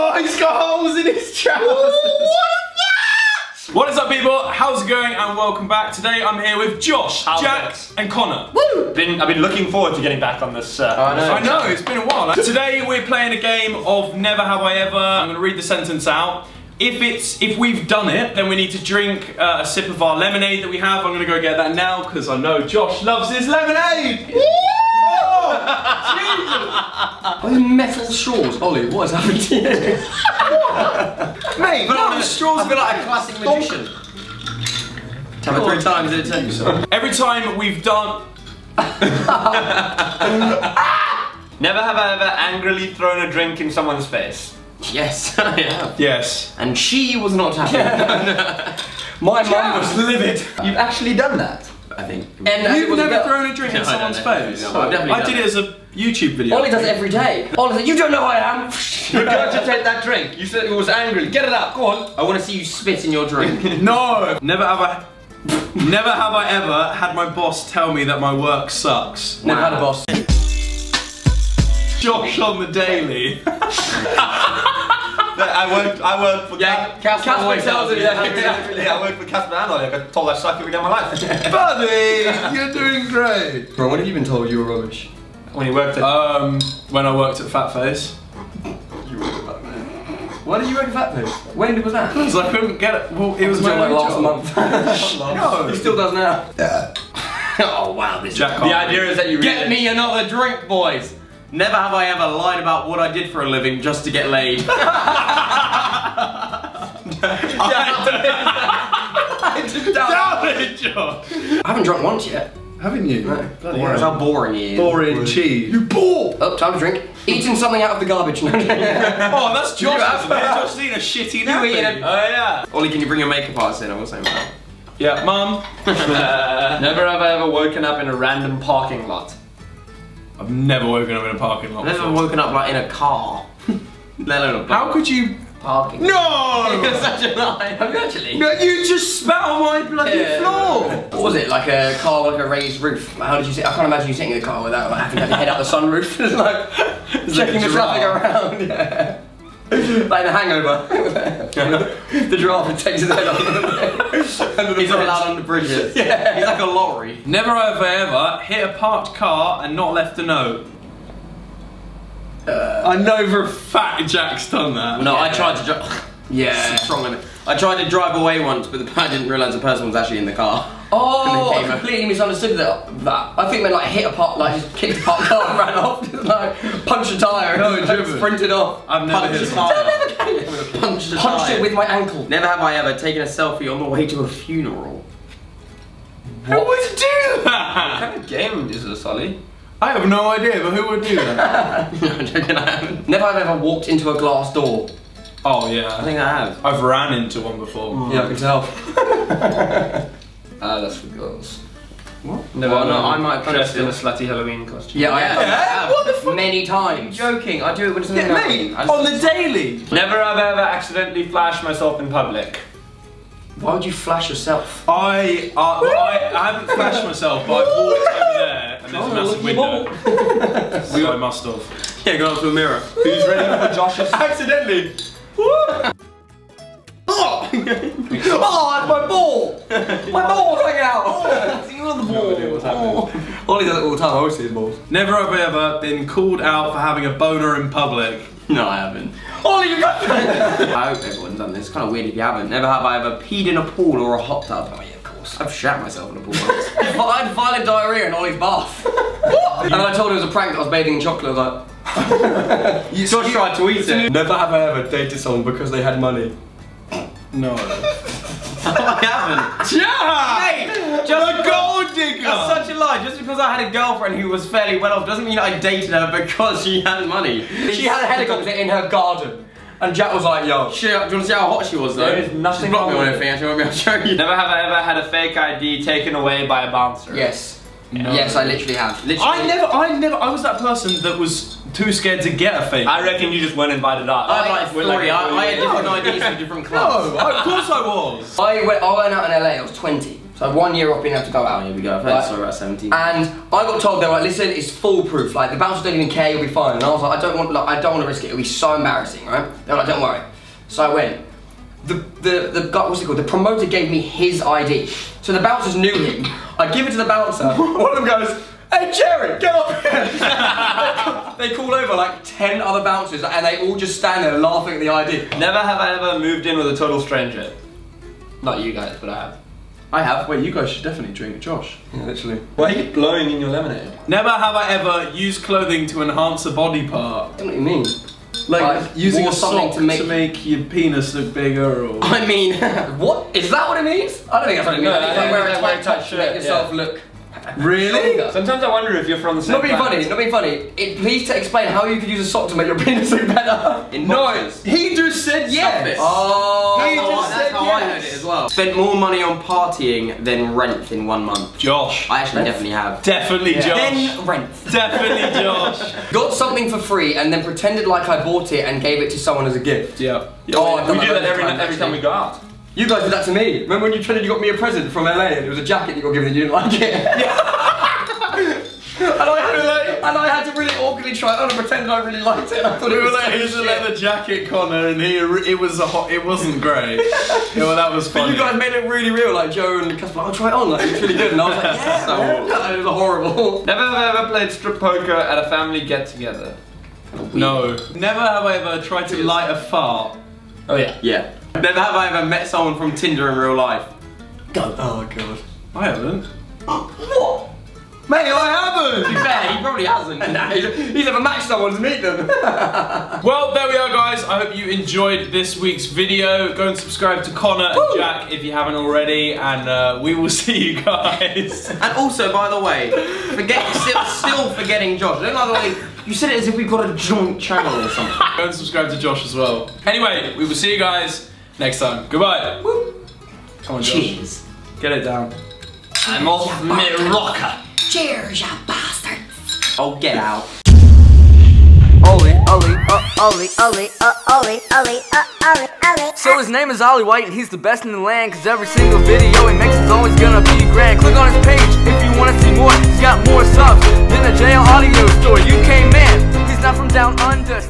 Oh, he's got holes in his trousers. What is up, people? How's it going? And welcome back. Today I'm here with Josh, Jack, and Connor. Woo! I've been looking forward to getting back on this. I know, it's been a while. Today we're playing a game of Never Have I Ever. I'm gonna read the sentence out. If we've done it, then we need to drink a sip of our lemonade that we have. I'm gonna go get that now because I know Josh loves his lemonade. Oh, are the metal straws? Oli, what has happened to you? Mate, metal straws have been like a classic magician. Tap it 3 times and it takes you so. Every time we've done. Never have I ever angrily thrown a drink in someone's face. Yes, I have. Yes. And she was not happy. Yeah. My mum was livid. You've actually done that, I think. And you've never thrown a drink in someone's face. No, I did it as a YouTube video. Oli does it every day. Oli said, you don't know who I am. You're going to take that drink. You said it was angry. Get it up. Go on. I want to see you spit in your drink. No. Never have I ever had my boss tell me that my work sucks. Never had a boss. Josh on the daily. I work for Casper Lloyd tells me that. Exactly. I work for Casper and Lloyd. I got told I suck every day of my life. Buddy, you're doing great. Bro, when have you been told you were rubbish? When you worked at... when I worked at Fat Face. You worked at Fat Face? Why did you work at Fat Face? When was that? Because I couldn't get it. Well, it was my like last month. No. He still does now. Yeah. Oh wow, this Jack is... The idea is that you really... Get me another drink, boys. Never have I ever lied about what I did for a living just to get laid. I haven't drunk once yet. Haven't you? No. That's how boring you is. Boring cheese. You bore! Oh, time to drink. Eating something out of the garbage. Oh, that's Josh. Josh seen a shitty nappy. Oh, yeah. Oli, can you bring your makeup artist in? I will say mum. Yeah, mum. Never have I ever woken up in a random parking lot. I've never woken up in a parking lot. Never woken up like in a car. Let alone a bar. How could you parking? No! You're such a lie. Have you actually? No, you just spat on my bloody floor. What was it? Like a car with a raised roof. How did you sit? I can't imagine you sitting in the car without like, having to head up the sunroof. It's like checking the traffic around. Yeah. Like the Hangover. The giraffe takes his head off. He's not allowed under bridges. Yeah. He's like a lorry. Never have I ever hit a parked car and not left a note. I know for a fact Jack's done that. No, yeah. I tried to drive. Yeah. Strong enough. I tried to drive away once, but I didn't realise the person was actually in the car. Oh, I completely misunderstood that. I think they like hit a park, like just kicked a park car and ran off. Like punch a tyre and like, sprinted off. I've never hit a tyre. Punched it with my ankle. Never have I ever taken a selfie on the way to a funeral. Who would do that? What kind of game is this, Oli? I have no idea, but who would do that? No, I'm joking, I haven't. Never have I ever walked into a glass door. Oh yeah. I think I have. I've ran into one before. Mm. Yeah, I can tell. That's for girls. What? No, well, no, I might have dressed in a slutty Halloween costume. Yeah, I have. What the fuck? Many times. You're joking, I do it when it's mate, on the daily. Never have I ever accidentally flashed myself in public. Why would you flash yourself? I haven't flashed myself, but I've walked over there and there's a massive window. So I must have. Yeah, go up to a mirror. Who's ready for Josh's? Accidentally. Oh! Oh, my ball! My ball's hanging out! Oh, you on the ball! Oli does it all the time, I always see his balls. Never have I ever been called out for having a boner in public. No, I haven't. Oli, you got that! I hope everyone's done this, it's kind of weird if you haven't. Never have I ever peed in a pool or a hot tub. Oh yeah, of course. I've shat myself in a pool once. I had violent diarrhea in Oli's bath. What? And I told her it was a prank that I was bathing in chocolate, like... Josh tried to eat it. Never have I ever dated someone because they had money. No. I haven't. Yeah! Mate, just the gold digger! That's such a lie. Just because I had a girlfriend who was fairly well off doesn't mean I dated her because she had money. She had a helicopter in her garden. And Jack was like, yo, do you want to see how hot she was though? There is nothing. She blocked me on her thing, actually, I won't be able to show you. Never have I ever had a fake ID taken away by a bouncer. Yes. No. Yes, I literally have. Literally. I was that person that was too scared to get a fake. I reckon you just weren't invited up. I had different IDs from different clubs. No, of course I was. I went out in LA, I was 20. So 1 year off being able to go out. Here we go. I right. Sorry, about 17. And I got told, they were like, listen, it's foolproof. Like, the bouncers don't even care, you'll be fine. And I was like, I don't want to risk it. It'll be so embarrassing, right? They were like, don't worry. So I went. The guy, what's it called? The promoter gave me his ID. So the bouncers knew him. I give it to the bouncer. One of them goes, hey Jerry, get up here! They call over like 10 other bouncers and they all just stand there laughing at the ID. Never have I ever moved in with a total stranger. Not you guys, but I have. I have. Wait, you guys should definitely drink, Josh. Yeah, literally. Why are you blowing in your lemonade? Never have I ever used clothing to enhance a body part. I don't know what you mean. Like using a sock to make your penis look bigger, or I mean, what is that? What it means? I don't think that's what it means. No, it's like wearing a tight shirt to make yourself look. Really? Stronger. Sometimes I wonder if you're from the same. Not being planet. Funny. Not being funny. Please explain how you could use a sock to make your penis look better. No, he just said yes. Oh, he just said yes. That's how I heard it as well. Spent more money on partying than rent in 1 month. Josh, I actually definitely have. Definitely Josh. Then rent. Definitely Josh. Got something for free and then pretended like I bought it and gave it to someone as a gift. Yeah. Oh, we do that every time we go out. You guys did that to me. Remember when you traded, you got me a present from LA and it was a jacket you got given and you didn't like it? and I had to really awkwardly try it on and pretend that I really liked it. And I thought it was like, here's a leather jacket, Connor, and it wasn't great. Yeah, well, that was funny. But you guys made it really real, like Joe and Casper, I'll try it on, like, it's really good. And I was like, yeah, so it was horrible. Never have I ever played strip poker at a family get-together. No. Never have I ever tried to light a fart. Oh yeah. Yeah. Never have I ever met someone from Tinder in real life. Go. Oh god. I haven't. What? Mate, I haven't! To be fair, he probably hasn't. Nah, he's never matched someone to meet them. Well, there we are guys. I hope you enjoyed this week's video. Go and subscribe to Connor and Jack if you haven't already. And we will see you guys. And also, by the way, still forgetting Josh. Don't like the way you said it as if we've got a joint channel or something. Go and subscribe to Josh as well. Anyway, we will see you guys next time. Goodbye. Woo. Come on, Josh. Cheers. Get it down. I'm off Morocco. Cheers, you bastards! Oh, get out! Oli, Oli, Oli, Oli, Oli, Oli, Oli, Oli. So his name is Oli White, and he's the best in the land. Cause every single video he makes is always gonna be grand. Click on his page if you wanna see more. He's got more subs than a JL Audio store. UK man, he's not from down under.